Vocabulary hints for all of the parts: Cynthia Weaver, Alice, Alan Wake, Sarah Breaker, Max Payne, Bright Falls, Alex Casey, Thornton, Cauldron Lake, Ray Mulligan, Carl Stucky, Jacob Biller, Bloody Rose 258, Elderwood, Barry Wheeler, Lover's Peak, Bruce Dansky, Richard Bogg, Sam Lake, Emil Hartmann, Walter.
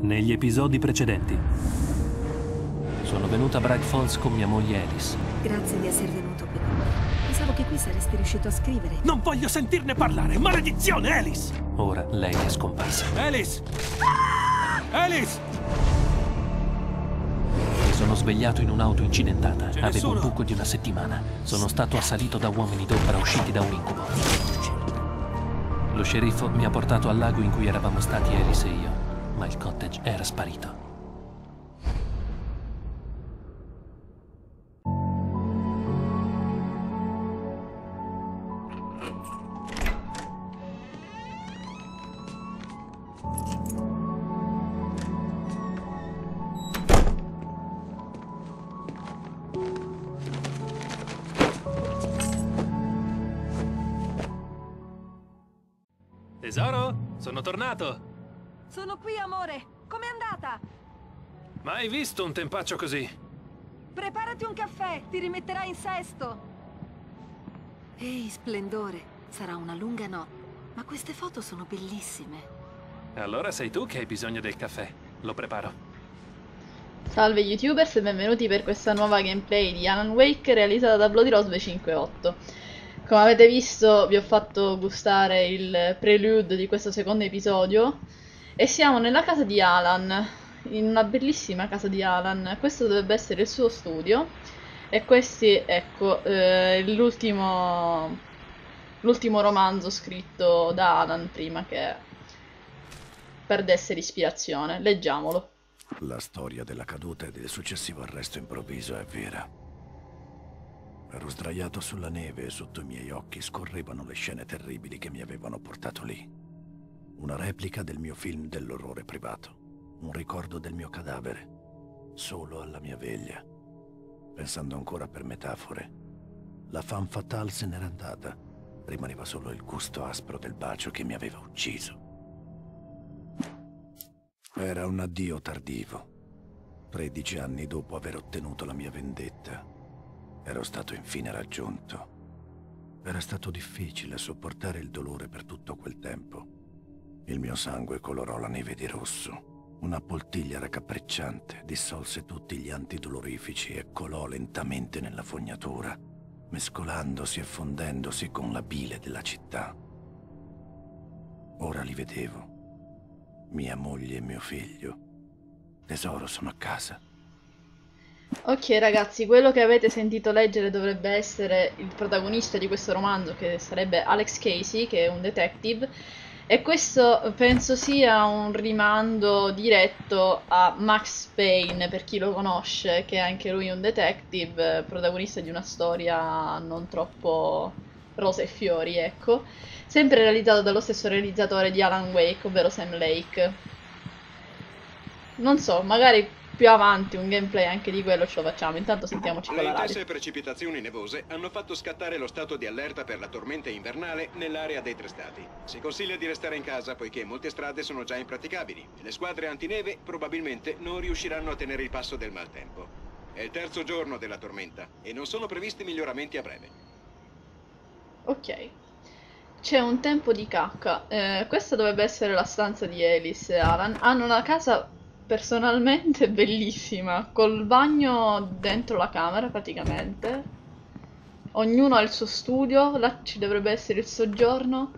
negli episodi precedenti. Sono venuta a Bright Falls con mia moglie Alice. Grazie di essere venuto qui. Pensavo che qui saresti riuscito a scrivere. Non voglio sentirne parlare! Maledizione, Alice! Ora lei è scomparsa. Alice! Ah! Alice! Mi sono svegliato in un'auto incidentata. Avevo un buco di una settimana. Sono stato assalito da uomini d'ombra usciti da un incubo. Lo sceriffo mi ha portato al lago in cui eravamo stati Alice e io, ma il cottage era sparito. Tesoro, sono tornato! Sono qui, amore! Com'è andata? Mai visto un tempaccio così! Preparati un caffè, ti rimetterai in sesto! Ehi, splendore! Sarà una lunga notte, ma queste foto sono bellissime! Allora sei tu che hai bisogno del caffè, lo preparo! Salve YouTubers e benvenuti per questa nuova gameplay di Alan Wake realizzata da Bloody Rose 258. Come avete visto vi ho fatto gustare il prelude di questo secondo episodio e siamo nella casa di Alan, in una bellissima casa di Alan. Questo dovrebbe essere il suo studio e questi, ecco, l'ultimo romanzo scritto da Alan prima che perdesse l'ispirazione. Leggiamolo. La storia della caduta e del successivo arresto improvviso è vera. Ero sdraiato sulla neve e sotto i miei occhi scorrevano le scene terribili che mi avevano portato lì. Una replica del mio film dell'orrore privato, un ricordo del mio cadavere, solo alla mia veglia. Pensando ancora per metafore, la femme fatale se n'era andata, rimaneva solo il gusto aspro del bacio che mi aveva ucciso. Era un addio tardivo, 13 anni dopo aver ottenuto la mia vendetta. Ero stato infine raggiunto. Era stato difficile sopportare il dolore per tutto quel tempo. Il mio sangue colorò la neve di rosso. Una poltiglia raccapricciante dissolse tutti gli antidolorifici e colò lentamente nella fognatura, mescolandosi e fondendosi con la bile della città. Ora li vedevo. Mia moglie e mio figlio. Tesoro, sono a casa. Ok ragazzi, quello che avete sentito leggere dovrebbe essere il protagonista di questo romanzo, che sarebbe Alex Casey, che è un detective, e questo penso sia un rimando diretto a Max Payne, per chi lo conosce, che è anche lui un detective, protagonista di una storia non troppo rose e fiori, ecco, sempre realizzato dallo stesso realizzatore di Alan Wake, ovvero Sam Lake. Non so, magari più avanti un gameplay anche di quello ce lo facciamo, intanto sentiamoci con la radio. Le intense precipitazioni nevose hanno fatto scattare lo stato di allerta per la tormenta invernale nell'area dei tre stati. Si consiglia di restare in casa poiché molte strade sono già impraticabili e le squadre antineve probabilmente non riusciranno a tenere il passo del maltempo. È il terzo giorno della tormenta e non sono previsti miglioramenti a breve. Ok. C'è un tempo di cacca. Questa dovrebbe essere la stanza di Alice e Alan. Hanno una casa personalmente bellissima, col bagno dentro la camera praticamente, ognuno ha il suo studio, là ci dovrebbe essere il soggiorno,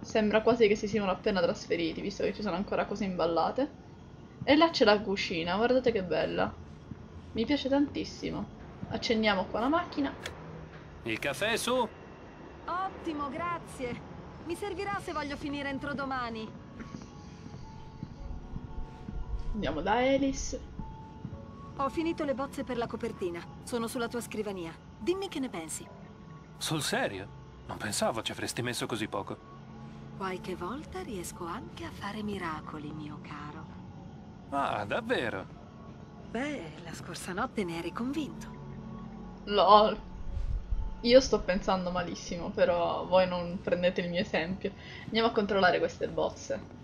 sembra quasi che si siano appena trasferiti visto che ci sono ancora cose imballate, e là c'è la cucina, guardate che bella, mi piace tantissimo. Accendiamo qua la macchina. Il caffè su? Ottimo, grazie, mi servirà se voglio finire entro domani. Andiamo da Alice. Ho finito le bozze per la copertina. Sono sulla tua scrivania. Dimmi che ne pensi. Sul serio? Non pensavo ci avresti messo così poco. Qualche volta riesco anche a fare miracoli, mio caro. Ah, davvero? Beh, la scorsa notte ne eri convinto. Lol. Io sto pensando malissimo, però voi non prendete il mio esempio. Andiamo a controllare queste bozze.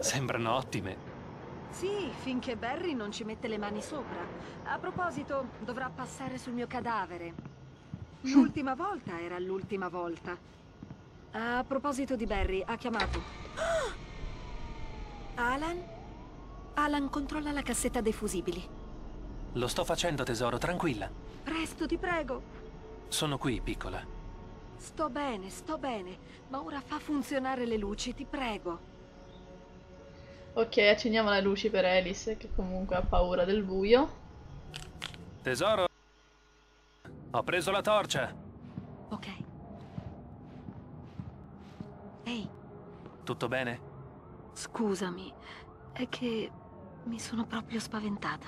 Sembrano ottime. Sì, finché Barry non ci mette le mani sopra. A proposito, dovrà passare sul mio cadavere. L'ultima volta era l'ultima volta. A proposito di Barry, ha chiamato. Alan? Alan, controlla la cassetta dei fusibili. Lo sto facendo, tesoro, tranquilla. Presto, ti prego. Sono qui, piccola. Sto bene, ma ora fa funzionare le luci, ti prego. Ok, accendiamo le luci per Alice, che comunque ha paura del buio. Tesoro, ho preso la torcia. Ok. Ehi. Tutto bene? Scusami, è che mi sono proprio spaventata.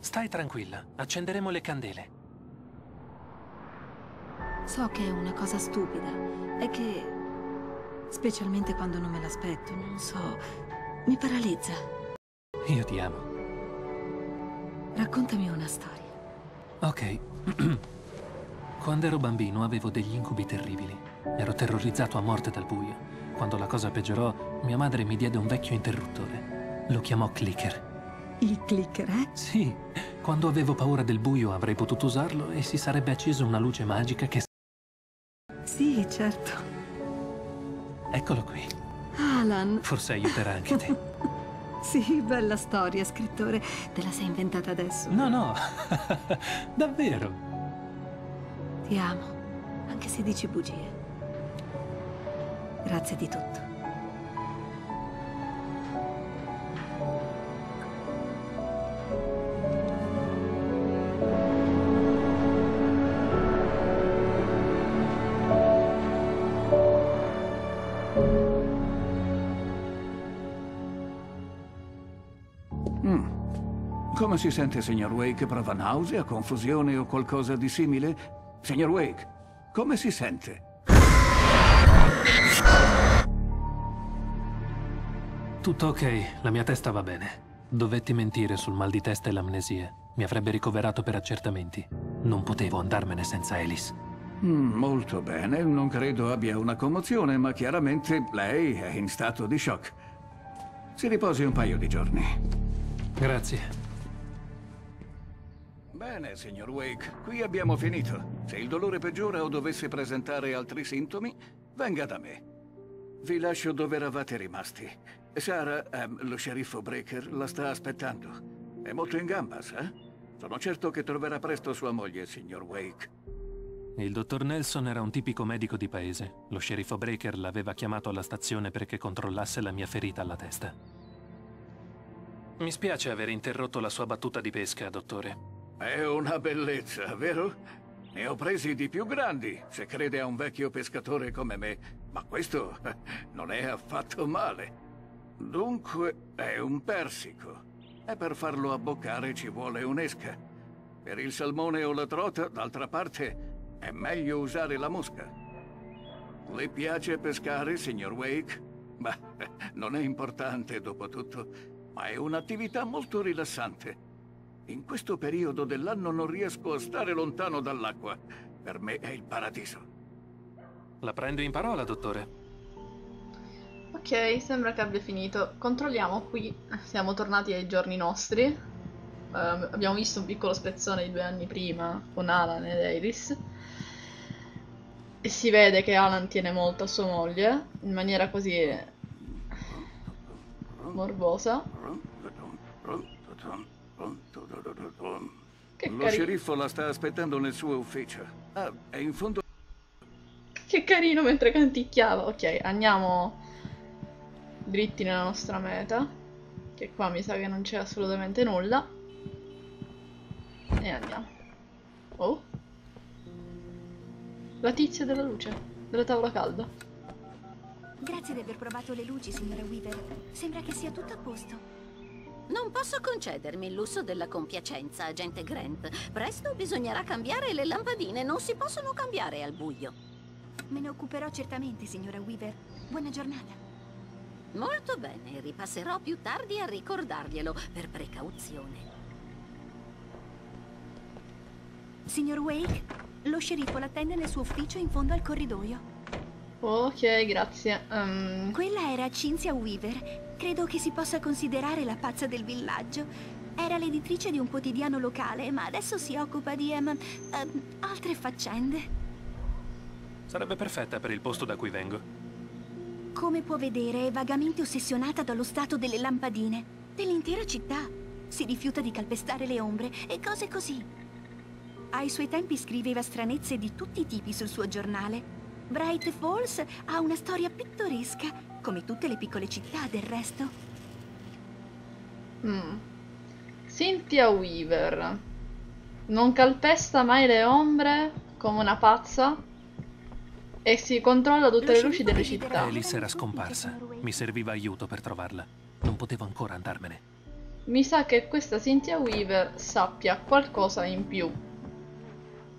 Stai tranquilla, accenderemo le candele. So che è una cosa stupida, è che... specialmente quando non me l'aspetto, non so... mi paralizza. Io ti amo. Raccontami una storia. Ok. Quando ero bambino avevo degli incubi terribili. Ero terrorizzato a morte dal buio. Quando la cosa peggiorò, mia madre mi diede un vecchio interruttore. Lo chiamò clicker. Il clicker, eh? Sì. Quando avevo paura del buio avrei potuto usarlo e si sarebbe accesa una luce magica che... Sì, certo. Eccolo qui. Alan. Forse aiuterà anche te. Sì, bella storia, scrittore. Te la sei inventata adesso? No, no. Davvero. Ti amo, anche se dici bugie. Grazie di tutto. Come si sente, signor Wake? Prova nausea, confusione o qualcosa di simile? Signor Wake, come si sente? Tutto ok, la mia testa va bene. Dovetti mentire sul mal di testa e l'amnesia. Mi avrebbe ricoverato per accertamenti. Non potevo andarmene senza Alice. Molto bene, non credo abbia una commozione, ma chiaramente lei è in stato di shock. Si riposi un paio di giorni. Grazie. Bene, signor Wake, qui abbiamo finito. Se il dolore peggiora o dovesse presentare altri sintomi, venga da me. Vi lascio dove eravate rimasti. Sarah, lo sceriffo Breaker, la sta aspettando. È molto in gamba, sa? Sono certo che troverà presto sua moglie, signor Wake. Il dottor Nelson era un tipico medico di paese. Lo sceriffo Breaker l'aveva chiamato alla stazione perché controllasse la mia ferita alla testa. Mi spiace aver interrotto la sua battuta di pesca, dottore. È una bellezza, vero? Ne ho presi di più grandi, se crede a un vecchio pescatore come me, ma questo non è affatto male. Dunque, è un persico. E per farlo abboccare ci vuole un'esca. Per il salmone o la trota, d'altra parte, è meglio usare la mosca. Le piace pescare, signor Wake? Beh, non è importante dopo tutto, ma è un'attività molto rilassante. In questo periodo dell'anno non riesco a stare lontano dall'acqua. Per me è il paradiso. La prendo in parola, dottore. Ok, sembra che abbia finito. Controlliamo qui. Siamo tornati ai giorni nostri. Abbiamo visto un piccolo spezzone di 2 anni prima con Alan ed Alice. E si vede che Alan tiene molto a sua moglie, in maniera così morbosa. Lo sceriffo la sta aspettando nel suo ufficio. Ah, è in fondo... Che carino mentre canticchiava. Ok, andiamo dritti nella nostra meta, che qua mi sa che non c'è assolutamente nulla. E andiamo. Oh, la tizia della luce, della tavola calda. Grazie di aver provato le luci, signora Weaver. Sembra che sia tutto a posto. Non posso concedermi il lusso della compiacenza, agente Grant. Presto bisognerà cambiare le lampadine, non si possono cambiare al buio. Me ne occuperò certamente, signora Weaver. Buona giornata. Molto bene, ripasserò più tardi a ricordarglielo, per precauzione. Signor Wake, lo sceriffo l'attende nel suo ufficio in fondo al corridoio. Ok, grazie. Quella era Cynthia Weaver. Credo che si possa considerare la pazza del villaggio. Era l'editrice di un quotidiano locale, ma adesso si occupa di altre faccende. Sarebbe perfetta per il posto da cui vengo. Come può vedere, è vagamente ossessionata dallo stato delle lampadine, dell'intera città. Si rifiuta di calpestare le ombre e cose così. Ai suoi tempi scriveva stranezze di tutti i tipi sul suo giornale. Bright Falls ha una storia pittoresca, come tutte le piccole città del resto. Cynthia Weaver non calpesta mai le ombre come una pazza e si controlla tutte le luci delle città. Alice era scomparsa. Mi serviva aiuto per trovarla. Non potevo ancora andarmene. Mi sa che questa Cynthia Weaver sappia qualcosa in più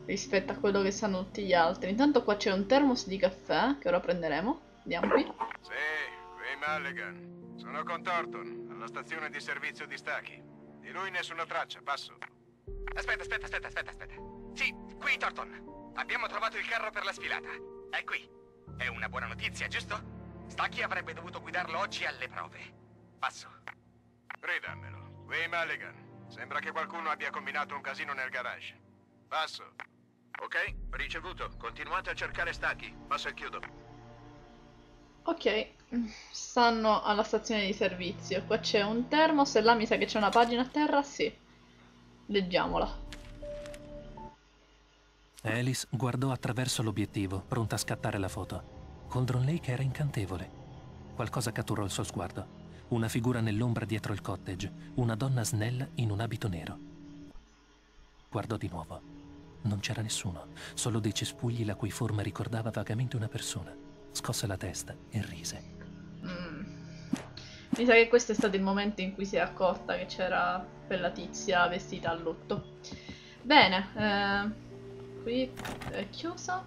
rispetto a quello che sanno tutti gli altri. Intanto qua c'è un termos di caffè che ora prenderemo. Andiamo qui. Sì, Ray Mulligan. Sono con Thornton, alla stazione di servizio di Stucky. Di lui nessuna traccia, passo. Aspetta. Sì, qui Thornton. Abbiamo trovato il carro per la sfilata. È qui. È una buona notizia, giusto? Stucky avrebbe dovuto guidarlo oggi alle prove. Passo. Ridammelo. Ray Mulligan. Sembra che qualcuno abbia combinato un casino nel garage. Passo. Ok, ricevuto. Continuate a cercare Stucky. Passo e chiudo. Ok, stanno alla stazione di servizio. Qua c'è un termos e là mi sa che c'è una pagina a terra, sì. Leggiamola. Alice guardò attraverso l'obiettivo, pronta a scattare la foto. Cauldron Lake era incantevole. Qualcosa catturò il suo sguardo. Una figura nell'ombra dietro il cottage, una donna snella in un abito nero. Guardò di nuovo. Non c'era nessuno, solo dei cespugli la cui forma ricordava vagamente una persona. Scosse la testa e rise. Mi sa che questo è stato il momento in cui si è accorta che c'era quella tizia vestita a lutto. Bene, qui è chiusa.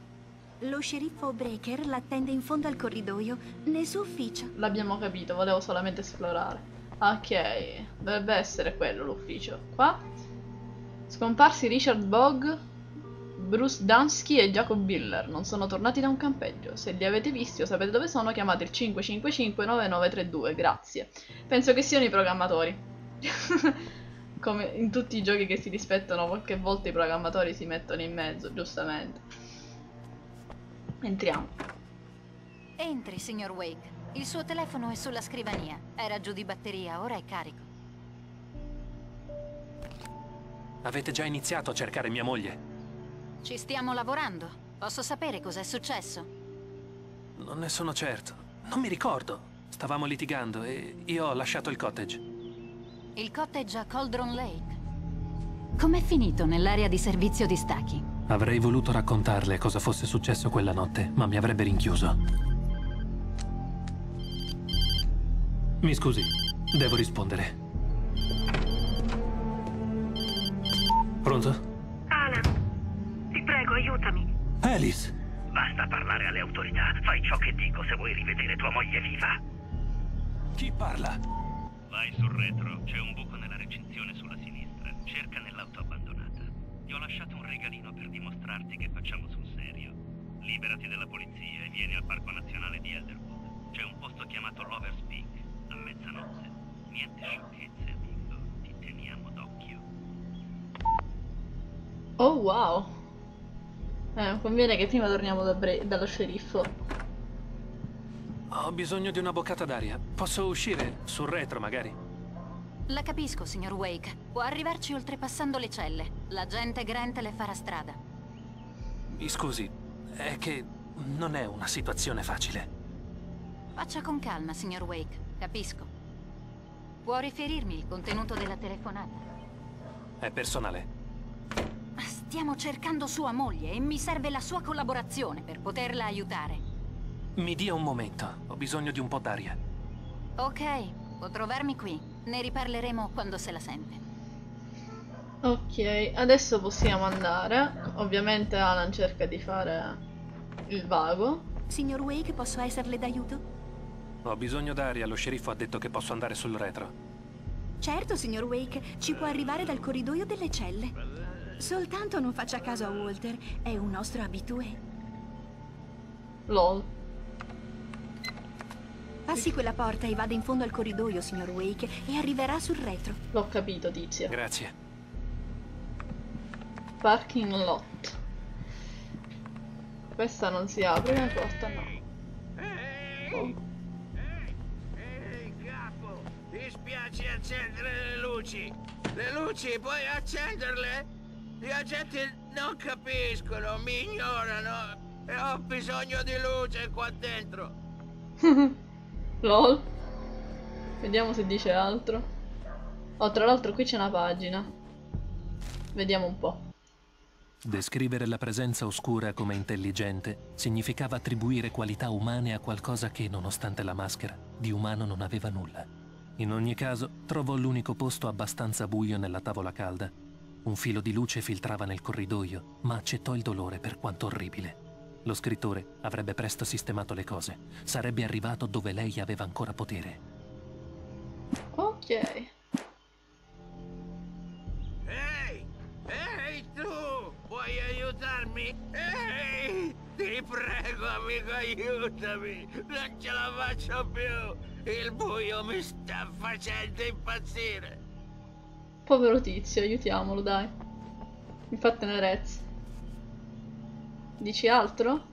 Lo sceriffo Breaker l'attende in fondo al corridoio, nel suo ufficio. L'abbiamo capito, volevo solamente esplorare. Ok, dovrebbe essere quello l'ufficio. Qua scomparsi Richard Bogg, Bruce Dansky e Jacob Biller. Non sono tornati da un campeggio. Se li avete visti o sapete dove sono, chiamate il 555-9932, grazie. Penso che siano i programmatori. Come in tutti i giochi che si rispettano, qualche volta i programmatori si mettono in mezzo, giustamente. Entriamo. Entri, signor Wake. Il suo telefono è sulla scrivania. Era giù di batteria, ora è carico. Avete già iniziato a cercare mia moglie? Ci stiamo lavorando. Posso sapere cos'è successo? Non ne sono certo. Non mi ricordo. Stavamo litigando e io ho lasciato il cottage. Il cottage a Cauldron Lake. Com'è finito nell'area di servizio di Stucky? Avrei voluto raccontarle cosa fosse successo quella notte, ma mi avrebbe rinchiuso. Mi scusi, devo rispondere. Pronto? Alan, ti prego, aiutami. Alice! Basta parlare alle autorità. Fai ciò che dico se vuoi rivedere tua moglie viva. Chi parla? Vai sul retro. C'è un buco nella recinzione sulla sinistra. Cerca nell'auto abbandonata. Ti ho lasciato un regalino per dimostrarti che facciamo sul serio. Liberati dalla polizia e vieni al Parco Nazionale di Elderwood. C'è un posto chiamato Lover's Peak, a mezzanotte. Niente sciocchezze, amico. Ti teniamo d'occhio. Oh, wow. Conviene che prima torniamo dallo sceriffo. Ho bisogno di una boccata d'aria. Posso uscire? Sul retro, magari? La capisco, signor Wake. Può arrivarci oltrepassando le celle. L'agente Grant le farà strada. Mi scusi, è che non è una situazione facile. Faccia con calma, signor Wake. Capisco. Può riferirmi il contenuto della telefonata? È personale. Stiamo cercando sua moglie e mi serve la sua collaborazione per poterla aiutare. Mi dia un momento. Ho bisogno di un po' d'aria. Ok, può trovarmi qui. Ne riparleremo quando se la sente. Ok, adesso possiamo andare. Ovviamente Alan cerca di fare il vago. Signor Wake, posso esserle d'aiuto? Ho bisogno d'aria, lo sceriffo ha detto che posso andare sul retro. Certo, signor Wake, ci può arrivare dal corridoio delle celle. Soltanto non faccia caso a Walter, è un nostro abitué. Lol. Passi quella porta e vada in fondo al corridoio, signor Wake, e arriverà sul retro. L'ho capito, tizia. Grazie. Parking lot. Questa non si apre, una porta no. Oh. Dispiace accendere le luci. Le luci, puoi accenderle? Gli agenti non capiscono, mi ignorano. E ho bisogno di luce qua dentro. Lol. Vediamo se dice altro. Oh, tra l'altro qui c'è una pagina. Vediamo un po'. Descrivere la presenza oscura come intelligente significava attribuire qualità umane a qualcosa che, nonostante la maschera, di umano non aveva nulla. In ogni caso, trovò l'unico posto abbastanza buio nella tavola calda. Un filo di luce filtrava nel corridoio, ma accettò il dolore per quanto orribile. Lo scrittore avrebbe presto sistemato le cose. Sarebbe arrivato dove lei aveva ancora potere. Ok. Ehi! Ehi tu! Vuoi aiutarmi? Ehi! Ti prego, amico, aiutami! Non ce la faccio più! Il buio mi sta facendo impazzire! Povero tizio, aiutiamolo, dai. Mi fa tenerezza. Dici altro?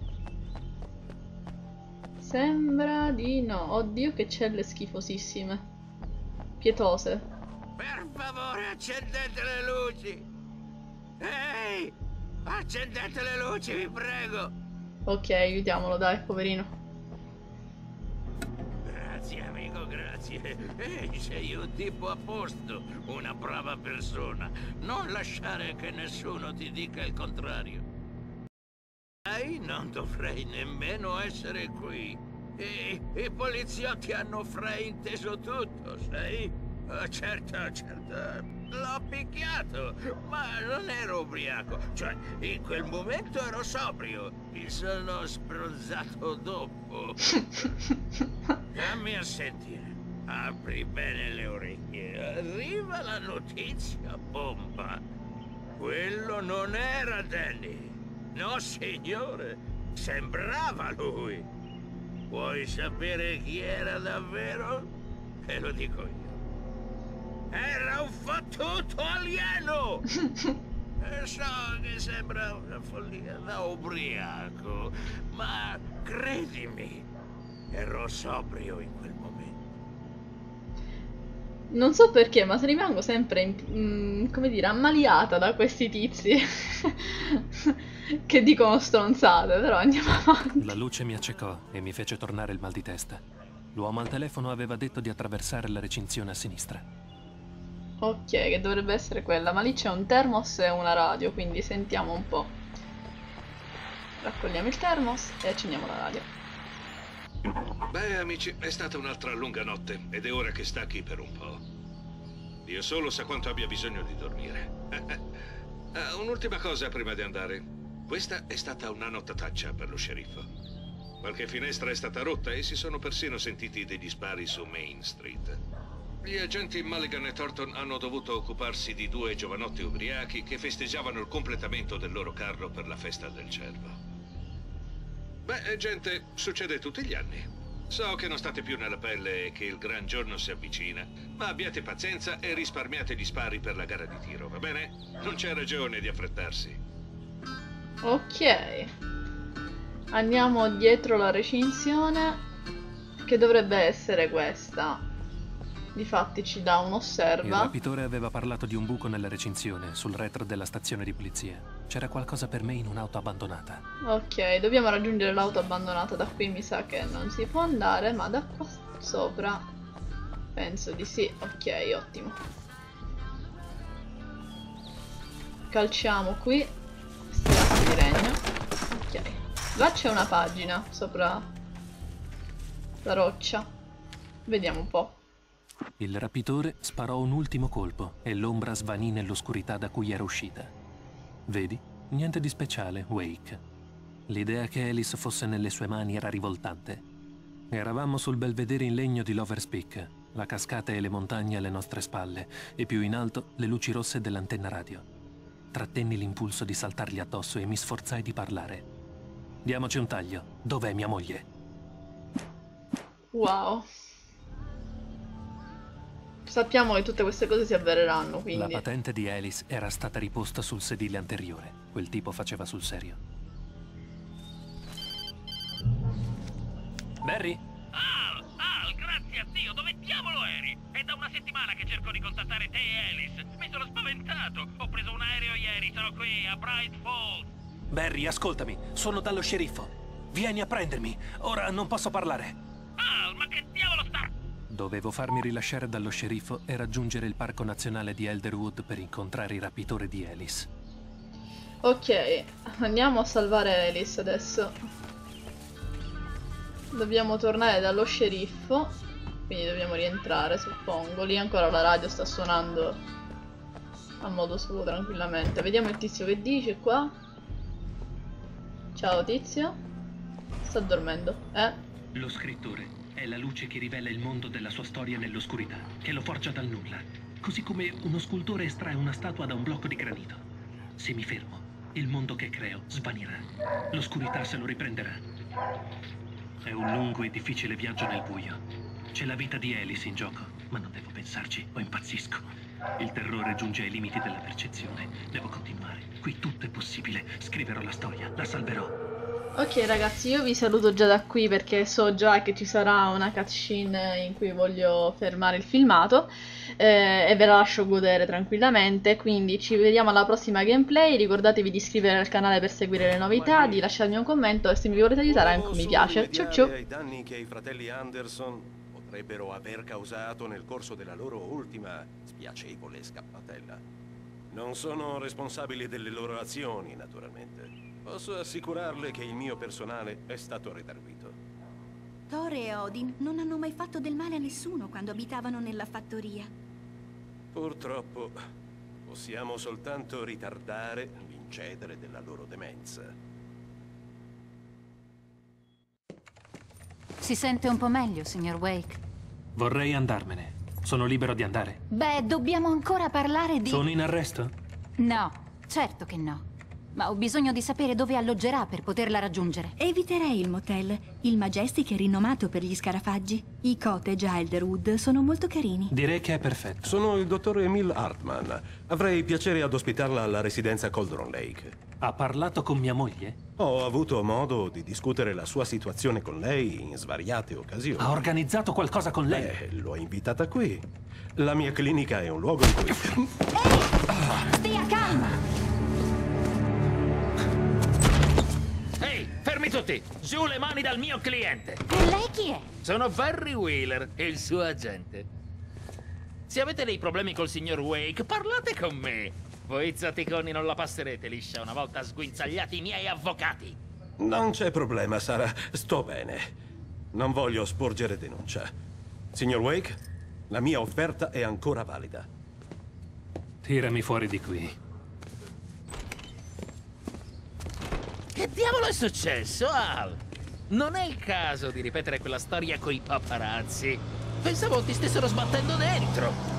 Sembra di no. Oddio che celle schifosissime. Pietose. Per favore accendete le luci. Ehi! Accendete le luci, vi prego. Ok, aiutiamolo, dai, poverino. Grazie amico, grazie. Ehi, sei un tipo a posto, una brava persona. Non lasciare che nessuno ti dica il contrario. Non dovrei nemmeno essere qui. I poliziotti hanno frainteso tutto, sai? Certo. L'ho picchiato, ma non ero ubriaco. Cioè, in quel momento ero sobrio. Mi sono spruzzato dopo. Dammi a sentire. Apri bene le orecchie. Arriva la notizia, bomba. Quello non era Danny. No, signore, sembrava lui. Vuoi sapere chi era davvero? E lo dico io. Era un fottuto alieno! E so che sembra una follia da ubriaco, ma credimi, ero sobrio in quel momento. Non so perché, ma se rimango sempre, come dire, ammaliata da questi tizi che dicono stronzate, però andiamo avanti. La luce mi accecò e mi fece tornare il mal di testa. L'uomo al telefono aveva detto di attraversare la recinzione a sinistra. Ok, che dovrebbe essere quella, ma lì c'è un termos e una radio, quindi sentiamo un po'. Raccogliamo il termos e accendiamo la radio. Beh, amici, è stata un'altra lunga notte ed è ora che stacchi per un po'. Dio solo sa quanto abbia bisogno di dormire. Un'ultima cosa prima di andare. Questa è stata una nottataccia per lo sceriffo. Qualche finestra è stata rotta e si sono persino sentiti degli spari su Main Street. Gli agenti Mulligan e Thornton hanno dovuto occuparsi di due giovanotti ubriachi che festeggiavano il completamento del loro carro per la festa del cervo. Beh, gente, succede tutti gli anni. So che non state più nella pelle e che il gran giorno si avvicina, ma abbiate pazienza e risparmiate gli spari per la gara di tiro, va bene? Non c'è ragione di affrettarsi. Ok. Andiamo dietro la recinzione, che dovrebbe essere questa. Difatti ci dà un'osserva. Il rapitore aveva parlato di un buco nella recinzione, sul retro della stazione di polizia. C'era qualcosa per me in un'auto abbandonata. Ok, dobbiamo raggiungere l'auto abbandonata. Da qui mi sa che non si può andare, ma da qua sopra penso di sì. Ok, ottimo. Calciamo qui. Strada di regno. Ok. Là c'è una pagina sopra la roccia. Vediamo un po'. Il rapitore sparò un ultimo colpo e l'ombra svanì nell'oscurità da cui era uscita. Vedi? Niente di speciale, Wake. L'idea che Alice fosse nelle sue mani era rivoltante. Eravamo sul belvedere in legno di Lover's Peak, la cascata e le montagne alle nostre spalle, e più in alto le luci rosse dell'antenna radio. Trattenni l'impulso di saltargli addosso e mi sforzai di parlare. Diamoci un taglio. Dov'è mia moglie? Wow. Sappiamo che tutte queste cose si avvereranno, quindi... La patente di Alice era stata riposta sul sedile anteriore. Quel tipo faceva sul serio. Barry? Ah, grazie a Dio, dove diavolo eri? È da settimana che cerco di contattare te e Alice. Mi sono spaventato. Ho preso un aereo ieri, sono qui, a Bright Falls. Barry, ascoltami. Sono dallo sceriffo. Vieni a prendermi. Ora non posso parlare. Al, ma che diavolo sta... Dovevo farmi rilasciare dallo sceriffo e raggiungere il parco nazionale di Elderwood per incontrare il rapitore di Alice. Ok, andiamo a salvare Alice adesso. Dobbiamo tornare dallo sceriffo, quindi dobbiamo rientrare, suppongo. Lì ancora la radio sta suonando a modo suo tranquillamente. Vediamo il tizio che dice qua. Ciao tizio. Sta dormendo, eh? Lo scrittore è la luce che rivela il mondo della sua storia nell'oscurità, che lo forgia dal nulla, così come uno scultore estrae una statua da un blocco di granito. Se mi fermo, il mondo che creo svanirà. L'oscurità se lo riprenderà. È un lungo e difficile viaggio nel buio. C'è la vita di Alice in gioco, ma non devo pensarci o impazzisco. Il terrore giunge ai limiti della percezione. Devo continuare. Qui tutto è possibile. Scriverò la storia, la salverò. Ok ragazzi, io vi saluto già da qui perché so già che ci sarà una cutscene in cui voglio fermare il filmato e ve la lascio godere tranquillamente. Quindi ci vediamo alla prossima gameplay. Ricordatevi di iscrivervi al canale per seguire le novità, di lasciarmi un commento e se mi volete aiutare anche un mi piace. Ciao ciao! I danni che i fratelli Anderson potrebbero aver causato nel corso della loro ultima spiacevole scappatella. Non sono responsabili delle loro azioni, naturalmente. Posso assicurarle che il mio personale è stato redarguito. Thor e Odin non hanno mai fatto del male a nessuno quando abitavano nella fattoria. Purtroppo, possiamo soltanto ritardare l'incedere della loro demenza. Si sente un po' meglio, signor Wake? Vorrei andarmene. Sono libero di andare. Beh, dobbiamo ancora parlare di... Sono in arresto? No, certo che no. Ma ho bisogno di sapere dove alloggerà per poterla raggiungere. Eviterei il motel. Il Majestic è rinomato per gli scarafaggi. I cottage a Elderwood sono molto carini. Direi che è perfetto. Sono il dottor Emil Hartmann. Avrei piacere ad ospitarla alla residenza Cauldron Lake. Ha parlato con mia moglie? Ho avuto modo di discutere la sua situazione con lei in svariate occasioni. Ha organizzato qualcosa con lei? L'ho invitata qui. La mia clinica è un luogo in cui... Ehi! Stia calma! Fermi tutti! Giù le mani dal mio cliente! E lei chi è? Sono Barry Wheeler e il suo agente. Se avete dei problemi col signor Wake, parlate con me. Voi zoticoni non la passerete liscia una volta sguinzagliati i miei avvocati. Non c'è problema, Sara. Sto bene. Non voglio sporgere denuncia. Signor Wake, la mia offerta è ancora valida. Tirami fuori di qui. Che diavolo è successo, Al? Non è il caso di ripetere quella storia coi paparazzi. Pensavo ti stessero sbattendo dentro.